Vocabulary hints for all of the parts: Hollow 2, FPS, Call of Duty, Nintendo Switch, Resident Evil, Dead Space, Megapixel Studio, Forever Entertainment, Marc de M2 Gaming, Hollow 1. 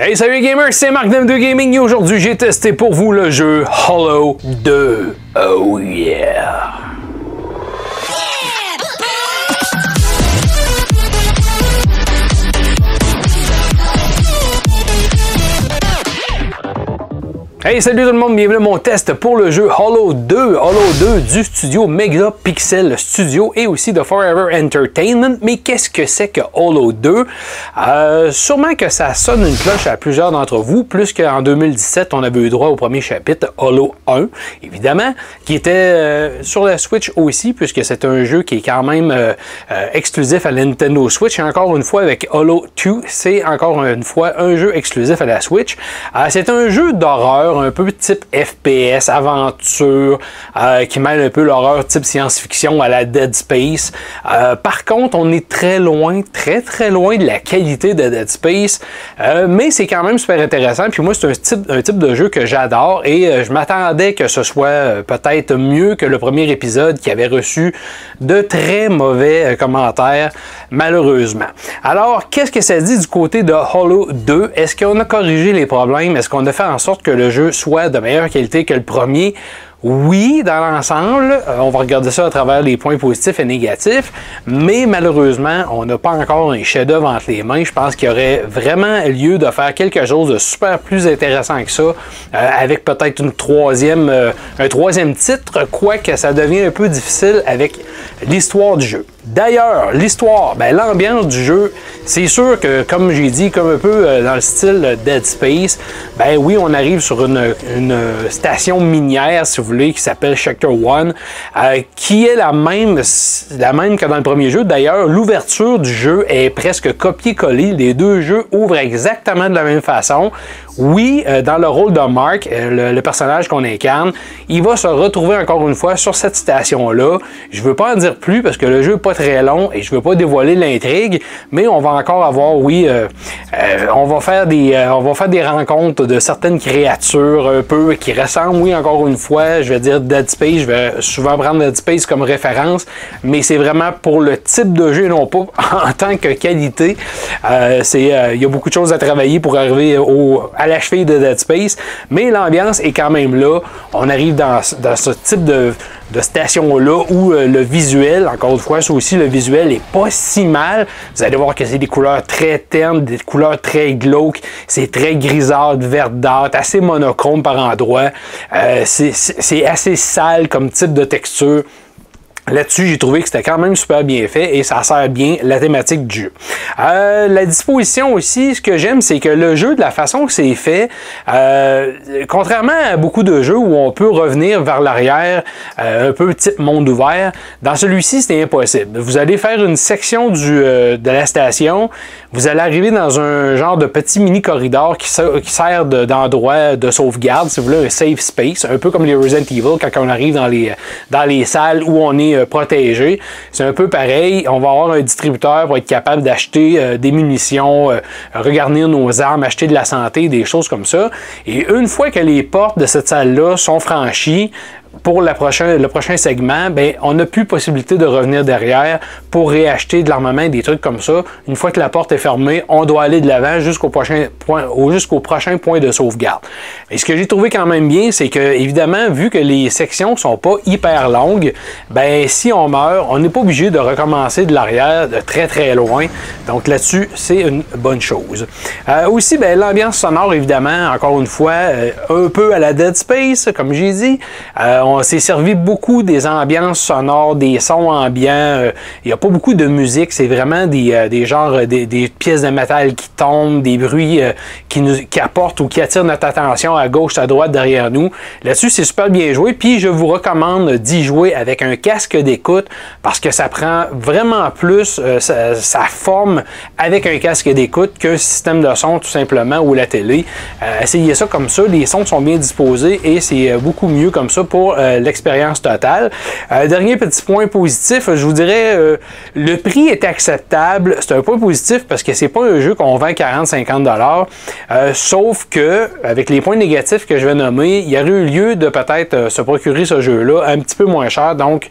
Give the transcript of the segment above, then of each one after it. Hey, salut les gamers, c'est Marc de M2 Gaming et aujourd'hui j'ai testé pour vous le jeu Hollow 2. Oh yeah! Hey, salut tout le monde, bienvenue à mon test pour le jeu Hollow 2 du studio Megapixel Studio et aussi de Forever Entertainment. Mais qu'est-ce que c'est que Hollow 2? Sûrement que ça sonne une cloche à plusieurs d'entre vous, plus qu'en 2017, on avait eu droit au premier chapitre Hollow 1, évidemment, qui était sur la Switch aussi, puisque c'est un jeu qui est quand même exclusif à la Nintendo Switch. Et encore une fois, avec Hollow 2, c'est encore une fois un jeu exclusif à la Switch. C'est un jeu d'horreur, un peu type FPS, aventure, qui mêle un peu l'horreur type science-fiction à la Dead Space. Par contre, on est très très loin de la qualité de Dead Space, mais c'est quand même super intéressant. Puis moi, c'est un type de jeu que j'adore et je m'attendais que ce soit peut-être mieux que le premier épisode qui avait reçu de très mauvais commentaires, malheureusement. Alors, qu'est-ce que ça dit du côté de Hollow 2? Est-ce qu'on a corrigé les problèmes? Est-ce qu'on a fait en sorte que le jeu soit de meilleure qualité que le premier? Oui, dans l'ensemble, on va regarder ça à travers les points positifs et négatifs, mais malheureusement, on n'a pas encore un chef-d'œuvre entre les mains. Je pense qu'il y aurait vraiment lieu de faire quelque chose de super plus intéressant que ça, avec peut-être un troisième titre, quoique ça devient un peu difficile avec l'histoire du jeu. D'ailleurs, l'histoire, ben, l'ambiance du jeu, c'est sûr que, comme j'ai dit, comme un peu dans le style Dead Space, ben oui, on arrive sur une station minière, si vous voulez, qui s'appelle Sector 1, qui est la même que dans le premier jeu. D'ailleurs, l'ouverture du jeu est presque copier-coller. Les deux jeux ouvrent exactement de la même façon. Oui, dans le rôle de Marc, le personnage qu'on incarne, il va se retrouver encore une fois sur cette station-là. Je ne veux pas en dire plus parce que le jeu n'est pas très long et je ne veux pas dévoiler l'intrigue, mais on va encore avoir, oui, on va faire des rencontres de certaines créatures un peu qui ressemblent, oui, encore une fois, je vais dire Dead Space, je vais souvent prendre Dead Space comme référence, mais c'est vraiment pour le type de jeu, non pas en tant que qualité. Il y a beaucoup de choses à travailler pour arriver à la cheville de Dead Space, mais l'ambiance est quand même là. On arrive dans ce type de station-là où le visuel, encore une fois, ça aussi, le visuel est pas si mal. Vous allez voir que c'est des couleurs très ternes, des couleurs très glauques, c'est très grisâtre, verdâtre, assez monochrome par endroits. C'est assez sale comme type de texture. Là-dessus, j'ai trouvé que c'était quand même super bien fait et ça sert bien la thématique du jeu. La disposition aussi, ce que j'aime, c'est que le jeu, de la façon que c'est fait, contrairement à beaucoup de jeux où on peut revenir vers l'arrière, un peu type monde ouvert, dans celui-ci, c'était impossible. Vous allez faire une section de la station, vous allez arriver dans un genre de petit mini-corridor qui sert d'endroit de sauvegarde, si vous voulez, un safe space, un peu comme les Resident Evil, quand on arrive dans les salles où on est protégé. C'est un peu pareil. On va avoir un distributeur pour être capable d'acheter des munitions, regarnir nos armes, acheter de la santé, des choses comme ça. Et une fois que les portes de cette salle-là sont franchies, pour le prochain segment, ben, on n'a plus possibilité de revenir derrière pour réacheter de l'armement et des trucs comme ça. Une fois que la porte est fermée, on doit aller de l'avant jusqu'au prochain point de sauvegarde. Et ce que j'ai trouvé quand même bien, c'est que, évidemment, vu que les sections ne sont pas hyper longues, ben, si on meurt, on n'est pas obligé de recommencer de l'arrière de très très loin. Donc là-dessus, c'est une bonne chose. Aussi, ben, l'ambiance sonore, évidemment, encore une fois, un peu à la Dead Space, comme j'ai dit. On s'est servi beaucoup des ambiances sonores, des sons ambiants. Il n'y a pas beaucoup de musique, c'est vraiment des pièces de métal qui tombent, des bruits qui apportent ou qui attirent notre attention à gauche, à droite, derrière nous. Là-dessus, c'est super bien joué. Puis, je vous recommande d'y jouer avec un casque d'écoute parce que ça prend vraiment plus sa forme avec un casque d'écoute qu'un système de son tout simplement ou la télé. Essayez ça comme ça. Les sons sont bien disposés et c'est beaucoup mieux comme ça pour pour l'expérience totale. Dernier petit point positif, je vous dirais, le prix est acceptable. C'est un point positif parce que c'est pas un jeu qu'on vend 40-50$. Sauf que, avec les points négatifs que je vais nommer, il y aurait eu lieu de peut-être se procurer ce jeu-là un petit peu moins cher. Donc,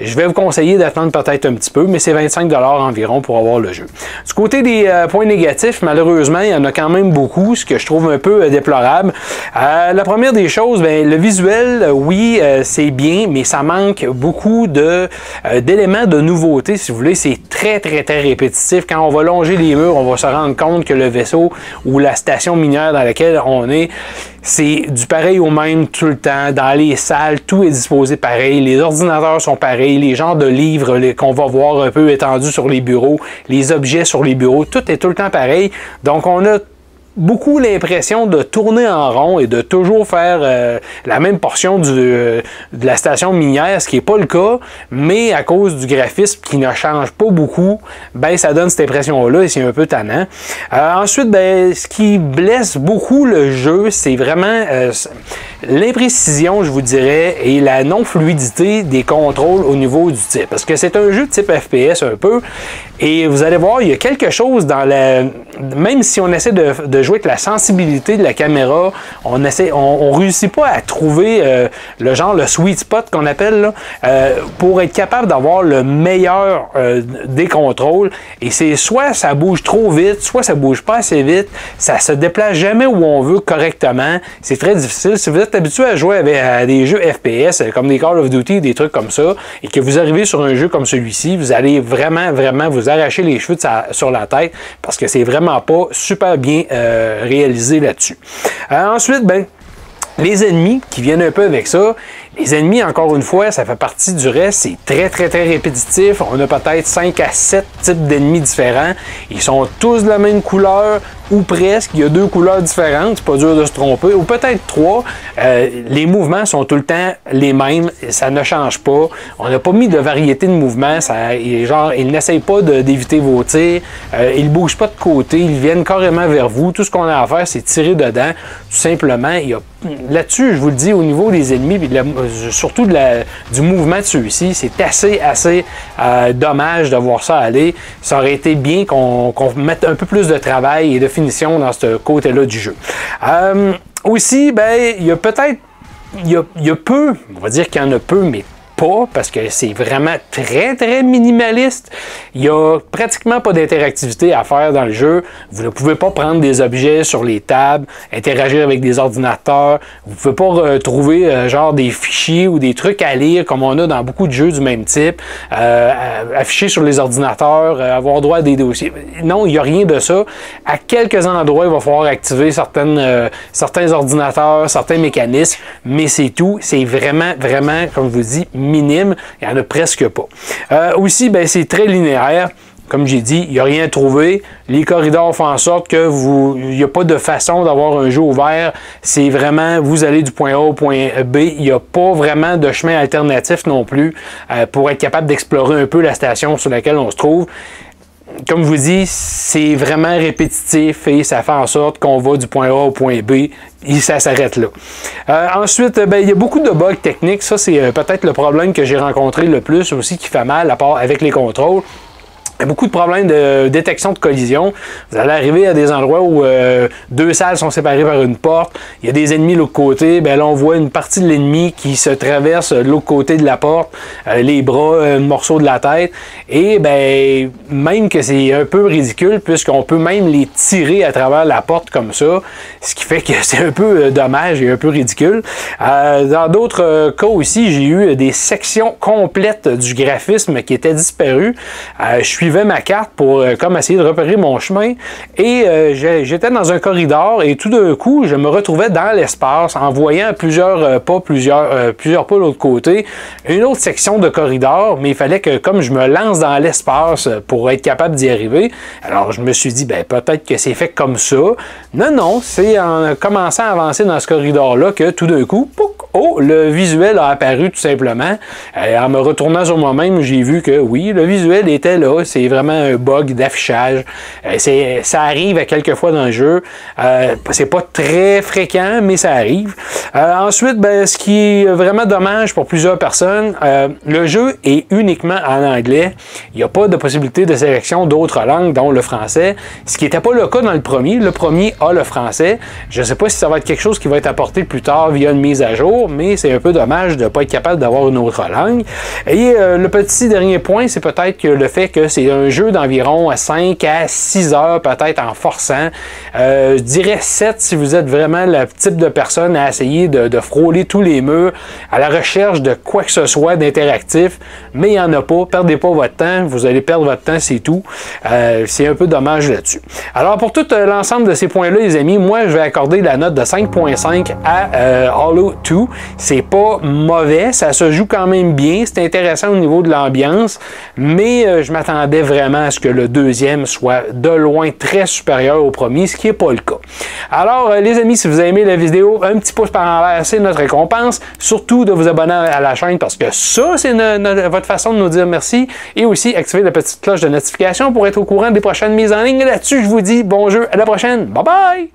je vais vous conseiller d'attendre peut-être un petit peu, mais c'est 25$ environ pour avoir le jeu. Du côté des points négatifs, malheureusement, il y en a quand même beaucoup, ce que je trouve un peu déplorable. La première des choses, ben, le visuel, oui, c'est bien, mais ça manque beaucoup d'éléments de nouveauté, si vous voulez. C'est très répétitif. Quand on va longer les murs, on va se rendre compte que le vaisseau ou la station minière dans laquelle on est, c'est du pareil au même tout le temps. Dans les salles, tout est disposé pareil. Les ordinateurs sont pareils. Les genres de livres qu'on va voir un peu étendus sur les bureaux, les objets sur les bureaux, tout est tout le temps pareil. Donc, on a beaucoup l'impression de tourner en rond et de toujours faire la même portion de la station minière, ce qui n'est pas le cas, mais à cause du graphisme qui ne change pas beaucoup, ben ça donne cette impression-là et c'est un peu tannant. Ensuite, ben, ce qui blesse beaucoup le jeu, c'est vraiment l'imprécision, je vous dirais, et la non-fluidité des contrôles au niveau du type. Parce que c'est un jeu de type FPS un peu, et vous allez voir, il y a quelque chose dans la... Même si on essaie de jouer avec la sensibilité de la caméra, on réussit pas à trouver le sweet spot qu'on appelle, là, pour être capable d'avoir le meilleur des contrôles. Et c'est soit ça bouge trop vite, soit ça bouge pas assez vite, ça se déplace jamais où on veut correctement. C'est très difficile. Si vous êtes habitué à jouer à des jeux FPS, comme des Call of Duty, des trucs comme ça, et que vous arrivez sur un jeu comme celui-ci, vous allez vraiment vous arracher les cheveux sur la tête, parce que c'est vraiment pas super bien réalisé là-dessus. Ensuite, ben, les ennemis qui viennent un peu avec ça. Les ennemis, encore une fois, ça fait partie du reste. C'est très répétitif. On a peut-être 5 à 7 types d'ennemis différents. Ils sont tous de la même couleur, ou presque. Il y a 2 couleurs différentes. C'est pas dur de se tromper. Ou peut-être 3. Les mouvements sont tout le temps les mêmes. Ça ne change pas. On n'a pas mis de variété de mouvements. Ils n'essayent pas d'éviter vos tirs. Ils ne bougent pas de côté. Ils viennent carrément vers vous. Tout ce qu'on a à faire, c'est tirer dedans. Tout simplement, là-dessus, je vous le dis, au niveau des ennemis, puis surtout du mouvement de celui-ci, c'est assez dommage de voir ça aller. Ça aurait été bien qu'on mette un peu plus de travail et de finition dans ce côté-là du jeu. Aussi, ben, il y a peu, on va dire qu'il y en a peu, mais pas, parce que c'est vraiment très minimaliste. Il n'y a pratiquement pas d'interactivité à faire dans le jeu. Vous ne pouvez pas prendre des objets sur les tables, interagir avec des ordinateurs. Vous ne pouvez pas retrouver genre des fichiers ou des trucs à lire comme on a dans beaucoup de jeux du même type. Afficher sur les ordinateurs, avoir droit à des dossiers. Non, il n'y a rien de ça. À quelques endroits, il va falloir activer certains ordinateurs, certains mécanismes, mais c'est tout. C'est vraiment, comme je vous dis, minime, il n'y en a presque pas. Aussi, ben, c'est très linéaire. Comme j'ai dit, il n'y a rien à trouver. Les corridors font en sorte que il n'y a pas de façon d'avoir un jeu ouvert. C'est vraiment, vous allez du point A au point B. Il n'y a pas vraiment de chemin alternatif non plus pour être capable d'explorer un peu la station sur laquelle on se trouve. Comme je vous dis, c'est vraiment répétitif et ça fait en sorte qu'on va du point A au point B. Et ça s'arrête là. Ensuite, ben, il y a beaucoup de bugs techniques. Ça, c'est peut-être le problème que j'ai rencontré le plus aussi, qui fait mal, à part avec les contrôles. Il y a beaucoup de problèmes de détection de collision. Vous allez arriver à des endroits où 2 salles sont séparées par une porte. Il y a des ennemis de l'autre côté. Ben là, on voit une partie de l'ennemi qui se traverse de l'autre côté de la porte, les bras, un morceau de la tête. Et ben, même que c'est un peu ridicule, puisqu'on peut même les tirer à travers la porte comme ça, ce qui fait que c'est un peu dommage et un peu ridicule. Dans d'autres cas aussi, j'ai eu des sections complètes du graphisme qui étaient disparues. Je suis ma carte pour comme essayer de repérer mon chemin et j'étais dans un corridor et tout d'un coup je me retrouvais dans l'espace en voyant plusieurs pas de l'autre côté, une autre section de corridor, mais il fallait que comme je me lance dans l'espace pour être capable d'y arriver. Alors je me suis dit, ben peut-être que c'est fait comme ça. Non, c'est en commençant à avancer dans ce corridor là que tout d'un coup, pouc, oh, le visuel a apparu tout simplement. En me retournant sur moi-même, j'ai vu que oui, le visuel était là. c'est vraiment un bug d'affichage. Ça arrive à quelques fois dans le jeu. C'est pas très fréquent, mais ça arrive. Ensuite, ben, ce qui est vraiment dommage pour plusieurs personnes, le jeu est uniquement en anglais. Il n'y a pas de possibilité de sélection d'autres langues, dont le français, ce qui n'était pas le cas dans le premier. Le premier a le français. Je ne sais pas si ça va être quelque chose qui va être apporté plus tard via une mise à jour, mais c'est un peu dommage de ne pas être capable d'avoir une autre langue. Et le petit dernier point, c'est peut-être que le fait que c'est un jeu d'environ 5 à 6 heures, peut-être en forçant. Je dirais 7 si vous êtes vraiment le type de personne à essayer de frôler tous les murs à la recherche de quoi que ce soit d'interactif, mais il n'y en a pas. Perdez pas votre temps, vous allez perdre votre temps, c'est tout. C'est un peu dommage là-dessus. Alors pour tout l'ensemble de ces points-là, les amis, moi je vais accorder la note de 5.5 à Hollow 2. C'est pas mauvais, ça se joue quand même bien, c'est intéressant au niveau de l'ambiance, mais je m'attendais vraiment à ce que le deuxième soit de loin très supérieur au premier, ce qui n'est pas le cas. Alors les amis, si vous avez aimé la vidéo, un petit pouce par en l'air, c'est notre récompense. Surtout de vous abonner à la chaîne parce que ça, c'est votre façon de nous dire merci. Et aussi, activer la petite cloche de notification pour être au courant des prochaines mises en ligne. Là-dessus, je vous dis bon jeu, à la prochaine. Bye bye!